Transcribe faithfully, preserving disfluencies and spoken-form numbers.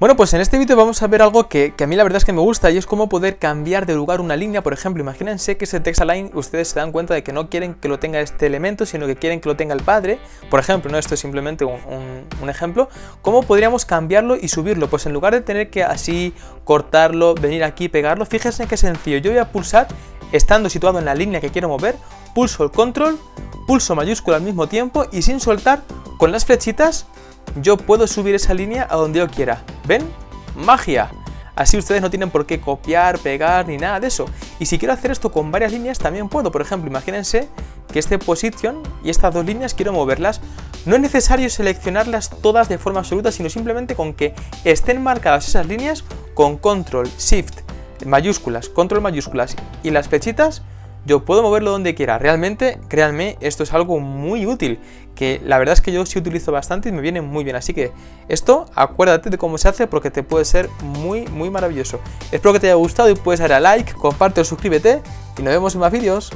Bueno, pues en este vídeo vamos a ver algo que, que a mí la verdad es que me gusta, y es cómo poder cambiar de lugar una línea. Por ejemplo, imagínense que ese text align ustedes se dan cuenta de que no quieren que lo tenga este elemento, sino que quieren que lo tenga el padre. Por ejemplo, no, esto es simplemente un, un, un ejemplo. ¿Cómo podríamos cambiarlo y subirlo? Pues en lugar de tener que así cortarlo, venir aquí, pegarlo, fíjense qué sencillo. Yo voy a pulsar, estando situado en la línea que quiero mover, pulso el control, pulso mayúscula al mismo tiempo y sin soltar, con las flechitas, yo puedo subir esa línea a donde yo quiera. ¿Ven? ¡Magia! Así ustedes no tienen por qué copiar, pegar ni nada de eso. Y si quiero hacer esto con varias líneas también puedo. Por ejemplo, imagínense que este position y estas dos líneas quiero moverlas. No es necesario seleccionarlas todas de forma absoluta, sino simplemente con que estén marcadas esas líneas con control, shift, mayúsculas, control mayúsculas y las flechitas, yo puedo moverlo donde quiera. Realmente, créanme, esto es algo muy útil, que la verdad es que yo sí utilizo bastante y me viene muy bien. Así que esto, acuérdate de cómo se hace, porque te puede ser muy, muy maravilloso. Espero que te haya gustado y puedes darle a like, comparte o suscríbete y nos vemos en más vídeos.